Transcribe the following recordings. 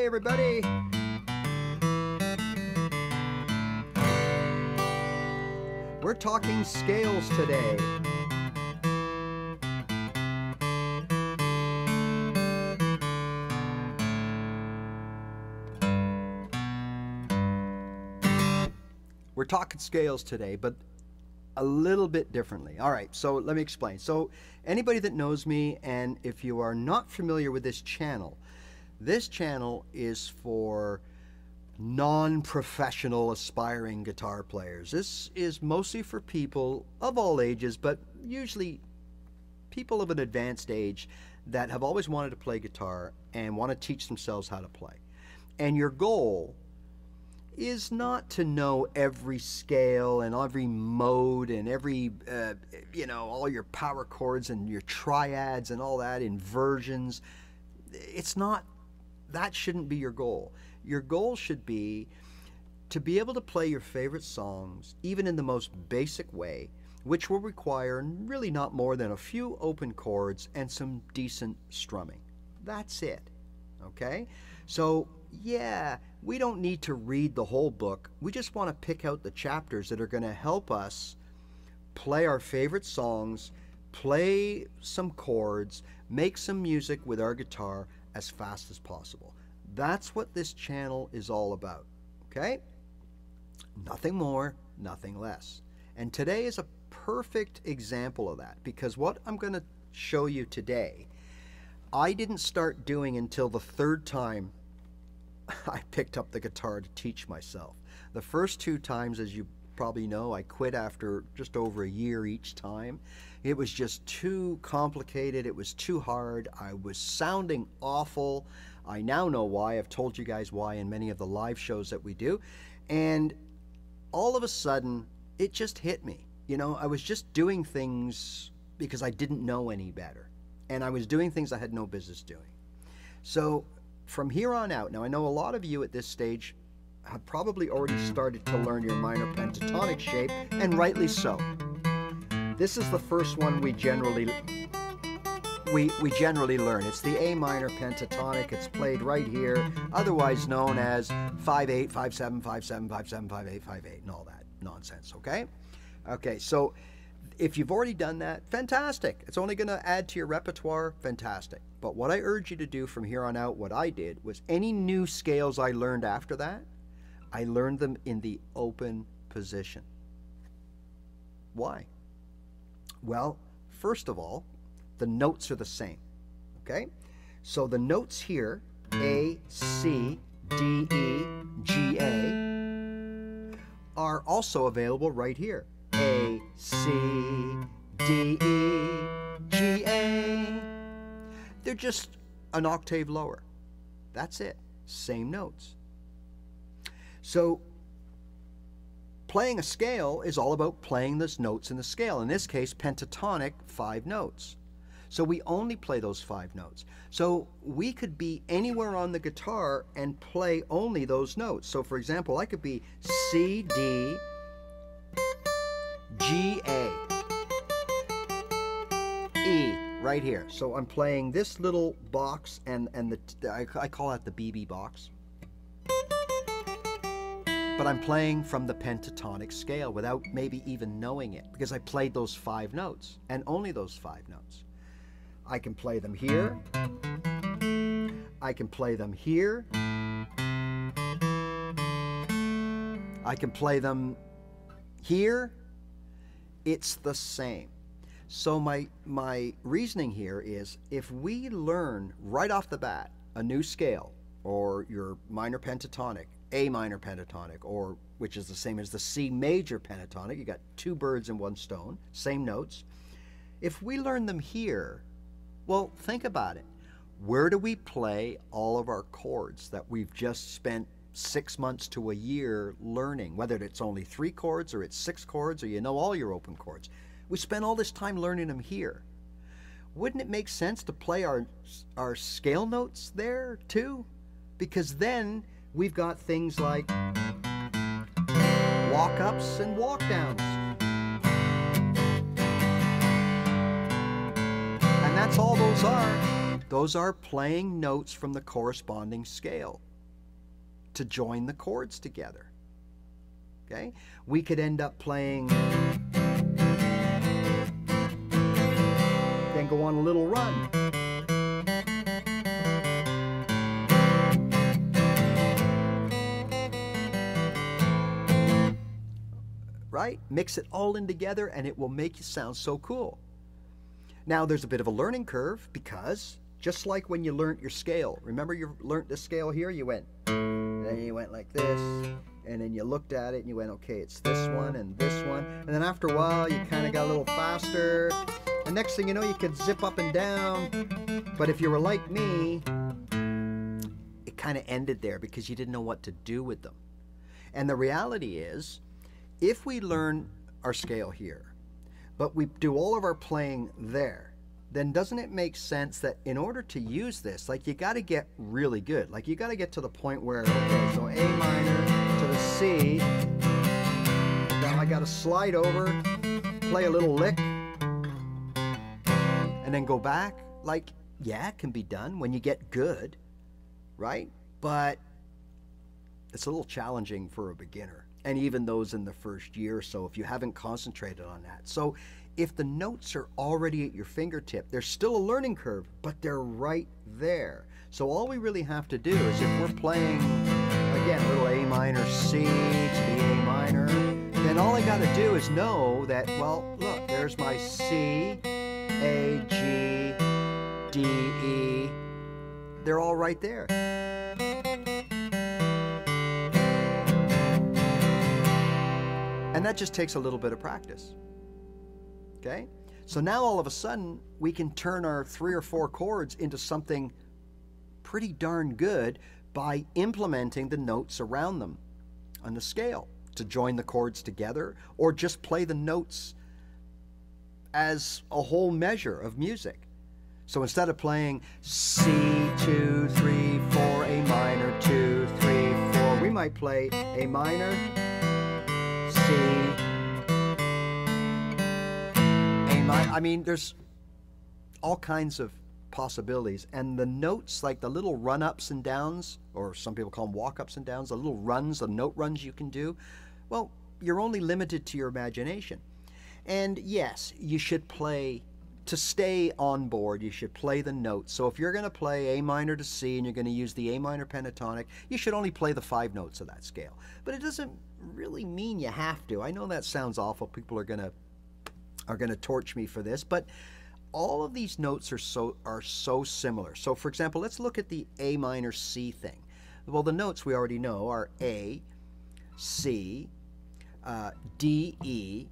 Hey, everybody. We're talking scales today. We're talking scales today, but a little bit differently. All right, so let me explain. So anybody that knows me, and if you are not familiar with this channel is for non-professional aspiring guitar players. This is mostly for people of all ages, but usually people of an advanced age that have always wanted to play guitar and want to teach themselves how to play. And your goal is not to know every scale and every mode and every, you know, all your power chords and your triads and all that, inversions. It's not, that shouldn't be your goal. Your goal should be to be able to play your favorite songs, even in the most basic way, which will require really not more than a few open chords and some decent strumming. That's it, okay? So, yeah, we don't need to read the whole book. We just want to pick out the chapters that are going to help us play our favorite songs, play some chords, make some music with our guitar as fast as possible. That's what this channel is all about, okay? Nothing more, nothing less. And today is a perfect example of that, because what I'm going to show you today, I didn't start doing until the third time I picked up the guitar to teach myself. The first two times, as you probably know, I quit after just over a year each time. It was just too complicated. It was too hard. I was sounding awful. I now know why. I've told you guys why in many of the live shows that we do. And all of a sudden, it just hit me. You know, I was just doing things because I didn't know any better. And I was doing things I had no business doing. So from here on out, now I know a lot of you at this stage have probably already started to learn your minor pentatonic shape, and rightly so. This is the first one we generally learn. It's the A minor pentatonic. It's played right here, otherwise known as 5/8, 5/7, 5/7, 5/7, 5/8, 5/8, and all that nonsense, okay? Okay, so if you've already done that, fantastic. It's only going to add to your repertoire, fantastic. But what I urge you to do from here on out, what I did was any new scales I learned after that, I learned them in the open position. Why? Well, first of all, the notes are the same, okay? So the notes here, A, C, D, E, G, A, are also available right here. A, C, D, E, G, A. They're just an octave lower. That's it. Same notes. So playing a scale is all about playing those notes in the scale. In this case, pentatonic, 5 notes. So we only play those 5 notes. So we could be anywhere on the guitar and play only those notes. So for example, I could be C, D, G, A, E, right here. So I'm playing this little box, and I call it the BB box. But I'm playing from the pentatonic scale without maybe even knowing it, because I played those 5 notes, and only those 5 notes. I can play them here. I can play them here. I can play them here. It's the same. So my reasoning here is, if we learn right off the bat a new scale, or your minor pentatonic, A minor pentatonic, or which is the same as the C major pentatonic, you got 2 birds in one stone, same notes. If we learn them here, well, think about it. Where do we play all of our chords that we've just spent 6 months to a year learning, whether it's only 3 chords or it's 6 chords, or you know all your open chords? We spend all this time learning them here. Wouldn't it make sense to play our scale notes there too? Because then we've got things like walk-ups and walk-downs. And that's all those are. Those are playing notes from the corresponding scale. to join the chords together. Okay? We could end up playing, then go on a little run. Right? Mix it all in together and it will make you sound so cool. Now there's a bit of a learning curve, because just like when you learnt your scale, remember you learnt this scale here, you went, then you went like this, and then you looked at it and you went, okay, it's this one and this one, and then after a while you kind of got a little faster, and next thing you know you could zip up and down. But if you were like me, it kind of ended there because you didn't know what to do with them. And the reality is, if we learn our scale here, but we do all of our playing there, then doesn't it make sense that in order to use this, like, you got to get really good. Like, you got to get to the point where, okay, so A minor to the C, now I got to slide over, play a little lick, and then go back. Like, yeah, it can be done when you get good, right? But it's a little challenging for a beginner, and even those in the first year or so if you haven't concentrated on that. So if the notes are already at your fingertip, there's still a learning curve, but they're right there. So all we really have to do is, if we're playing, again, little A minor, C to the A minor, then all I gotta do is know that, well, look, there's my C, A, G, D, E. They're all right there. And that just takes a little bit of practice. Okay? So now all of a sudden we can turn our 3 or 4 chords into something pretty darn good by implementing the notes around them on the scale to join the chords together, or just play the notes as a whole measure of music. So instead of playing C, 2, 3, 4, A minor, 2, 3, 4, we might play A minor, C, A minor. I mean, there's all kinds of possibilities, and the notes, like the little run-ups and downs, or some people call them walk-ups and downs, the little runs, the note runs you can do, well, you're only limited to your imagination. And yes, you should play, to stay on board, you should play the notes. So if you're going to play A minor to C and you're going to use the A minor pentatonic, you should only play the 5 notes of that scale. But it doesn't really mean you have to. I know that sounds awful. People are gonna torch me for this, but all of these notes are so similar. So for example, let's look at the A minor C thing. Well, the notes we already know are A, C, D, E,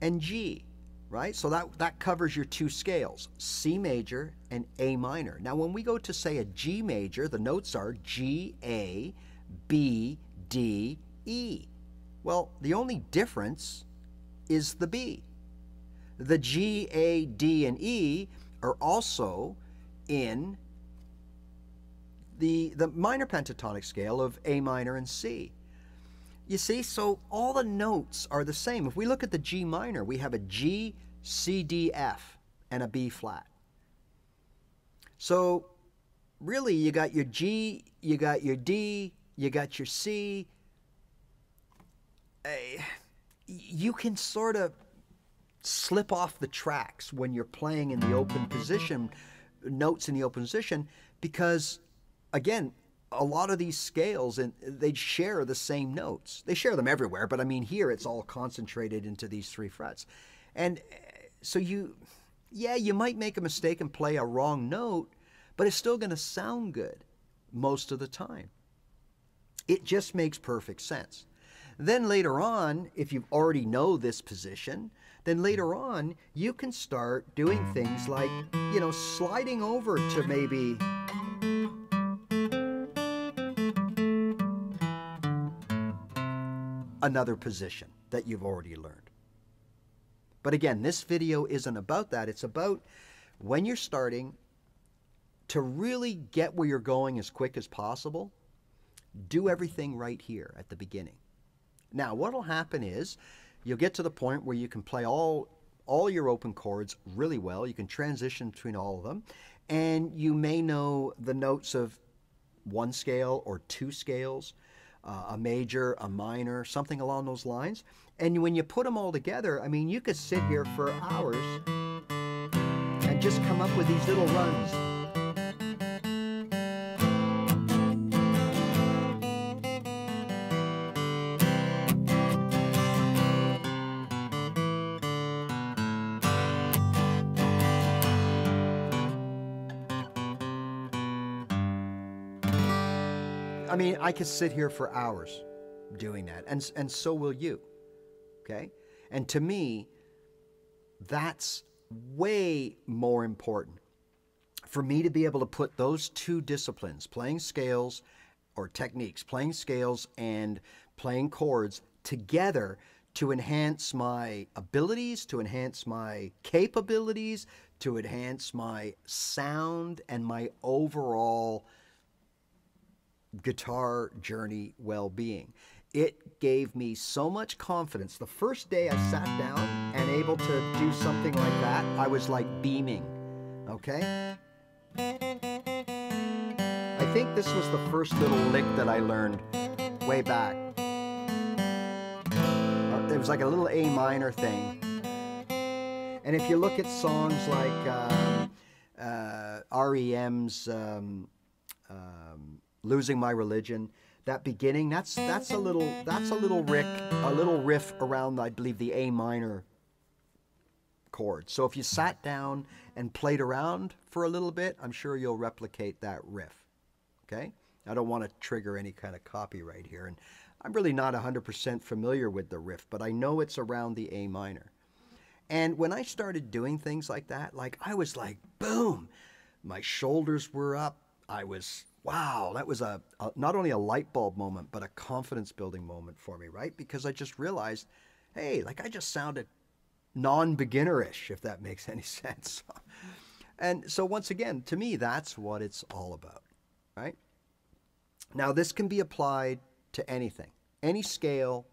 and G, right? So that covers your 2 scales, C major and A minor. Now when we go to, say, a G major, the notes are G, A, B, D, E. Well, the only difference is the B. The G, A, D, and E are also in the minor pentatonic scale of A minor and C. You see, so all the notes are the same. If we look at the G minor, we have a G, C, D, F, and a B flat. So really, you got your G, you got your D, you got your C. You can sort of slip off the tracks when you're playing in the open position, notes in the open position, because, again, a lot of these scales, and they share the same notes. They share them everywhere, but I mean here it's all concentrated into these 3 frets. And so you might make a mistake and play a wrong note, but it's still going to sound good most of the time. It just makes perfect sense. Then later on, if you already know this position, then later on you can start doing things like, you know, sliding over to maybe, another position that you've already learned. But again, this video isn't about that. It's about when you're starting to really get where you're going as quick as possible, do everything right here at the beginning. Now, what'll happen is you'll get to the point where you can play all your open chords really well. You can transition between all of them, and you may know the notes of one scale or two scales, a major, a minor, something along those lines. And when you put them all together, I mean, you could sit here for hours and just come up with these little runs. I mean, I could sit here for hours doing that, and so will you, okay? And to me, that's way more important. For me to be able to put those two disciplines, playing scales or techniques, playing scales and playing chords together to enhance my abilities, to enhance my capabilities, to enhance my sound and my overall guitar journey well-being. It gave me so much confidence. The first day I sat down and able to do something like that, I was like beaming, okay? I think this was the first little lick that I learned way back. It was like a little A minor thing. And if you look at songs like REM's Losing My Religion, that beginning, that's a little riff around, I believe, the A minor chord. So if you sat down and played around for a little bit, I'm sure you'll replicate that riff, okay? I don't want to trigger any kind of copyright here, and I'm really not 100% familiar with the riff, but I know it's around the A minor. And when I started doing things like that, like, I was like, boom! My shoulders were up, I was... Wow, that was a not only a light bulb moment, but a confidence building moment for me, right? Because I just realized, hey, like I just sounded non-beginner-ish, if that makes any sense. And so once again, to me, that's what it's all about, right? Now, this can be applied to anything, any scale.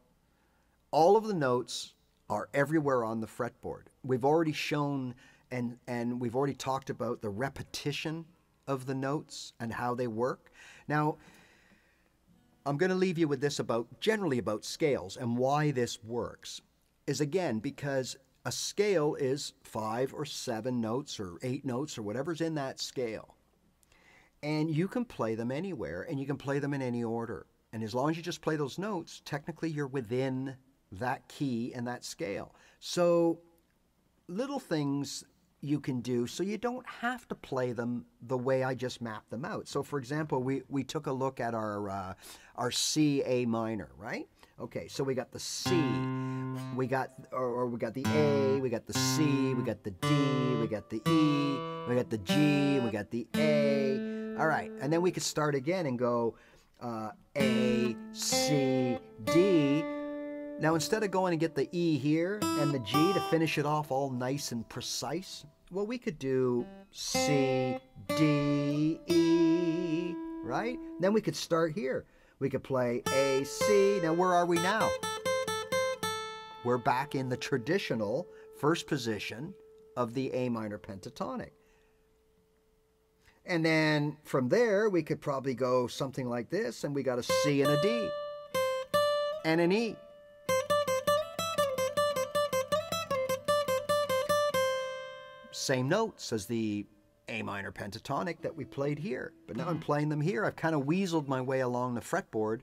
All of the notes are everywhere on the fretboard. We've already shown and we've already talked about the repetition of the notes and how they work. Now, I'm going to leave you with this generally about scales and why this works. Is again, because a scale is 5 or 7 notes or 8 notes or whatever's in that scale. And you can play them anywhere and you can play them in any order. And as long as you just play those notes, technically you're within that key and that scale. So little things you can do so you don't have to play them the way I just mapped them out. So for example, we took a look at our C A minor, right? Okay, so we got the C, we got the A, we got the C, we got the D, we got the E, we got the G, we got the A. All right, and then we could start again and go A, C, D. Now, instead of going and get the E here and the G to finish it off all nice and precise, well, we could do C, D, E, right? Then we could start here. We could play A, C. Now, where are we now? We're back in the traditional first position of the A minor pentatonic. And then from there, we could probably go something like this, and we got a C and a D and an E. Same notes as the A minor pentatonic that we played here. But now I'm playing them here. I've kind of weaseled my way along the fretboard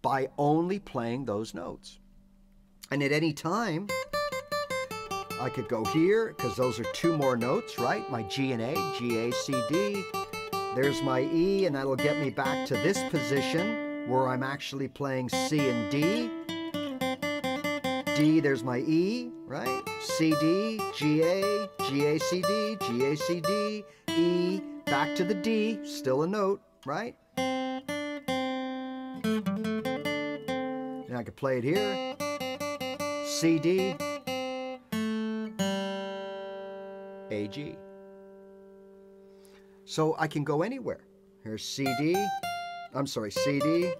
by only playing those notes. And at any time, I could go here, because those are 2 more notes, right? My G and A, G, A, C, D. There's my E, and that'll get me back to this position where I'm actually playing C and D. D, there's my E, right? C, D, G, A, G, A, C, D, G, A, C, D, E, back to the D, still a note, right? And I could play it here. C, D, A, G. So I can go anywhere. Here's C, D, I'm sorry, C, D.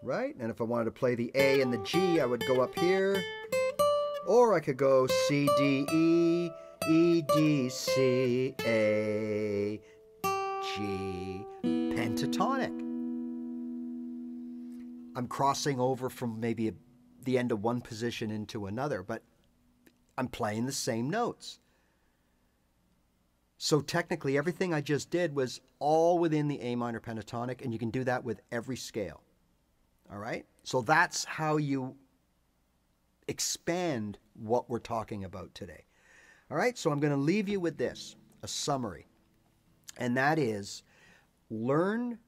Right? And if I wanted to play the A and the G, I would go up here. Or I could go C, D, E, E, D, C, A, G, pentatonic. I'm crossing over from maybe the end of one position into another, but I'm playing the same notes. So technically, everything I just did was all within the A minor pentatonic, and you can do that with every scale. All right? So that's how you expand what we're talking about today. All right, so I'm going to leave you with this, a summary, and that is learn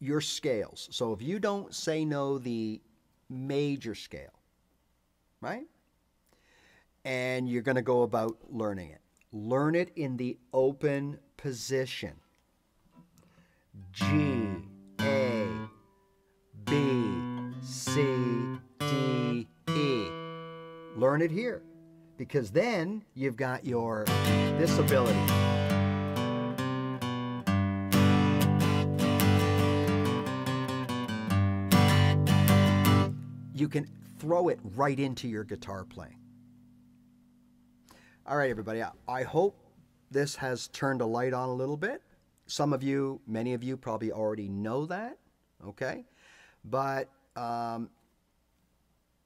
your scales. So if you don't know the major scale, right, and you're going to go about learning it, learn it in the open position. G, A, B, C, D, E. Learn it here, because then you've got your this ability. You can throw it right into your guitar playing. All right, everybody, I hope this has turned a light on a little bit. Some of you, many of you probably already know that, okay? But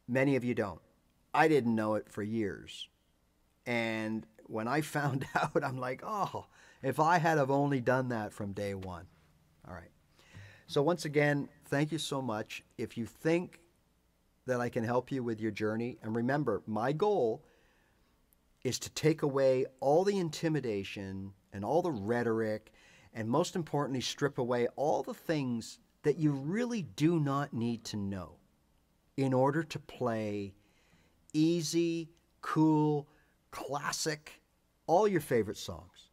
many of you don't. I didn't know it for years. And when I found out, I'm like, oh, if I had have only done that from day one. All right. So once again, thank you so much. If you think that I can help you with your journey, and remember, my goal is to take away all the intimidation and all the rhetoric, and most importantly, strip away all the things that you really do not need to know in order to play easy, cool, classic, all your favorite songs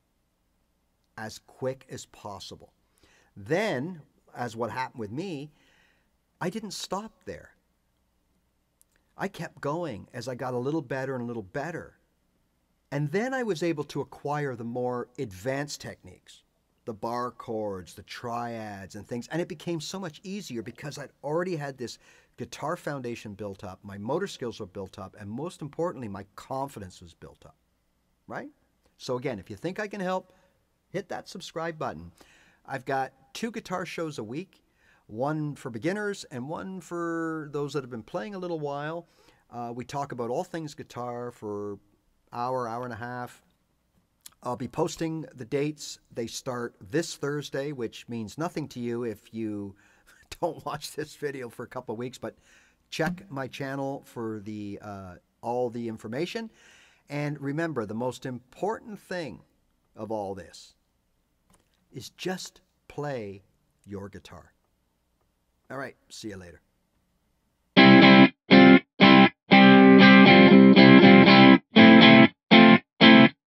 as quick as possible. Then, as what happened with me, I didn't stop there. I kept going as I got a little better and a little better. And then I was able to acquire the more advanced techniques, the bar chords, the triads and things. And it became so much easier because I'd already had this guitar foundation built up, my motor skills were built up, and most importantly, my confidence was built up, right? So again, if you think I can help, hit that subscribe button. I've got 2 guitar shows a week, one for beginners and one for those that have been playing a little while. We talk about all things guitar for hour, hour and a half. I'll be posting the dates. They start this Thursday, which means nothing to you if you don't watch this video for a couple of weeks, but check my channel for the all the information. And remember, the most important thing of all this is just play your guitar. All right, see you later.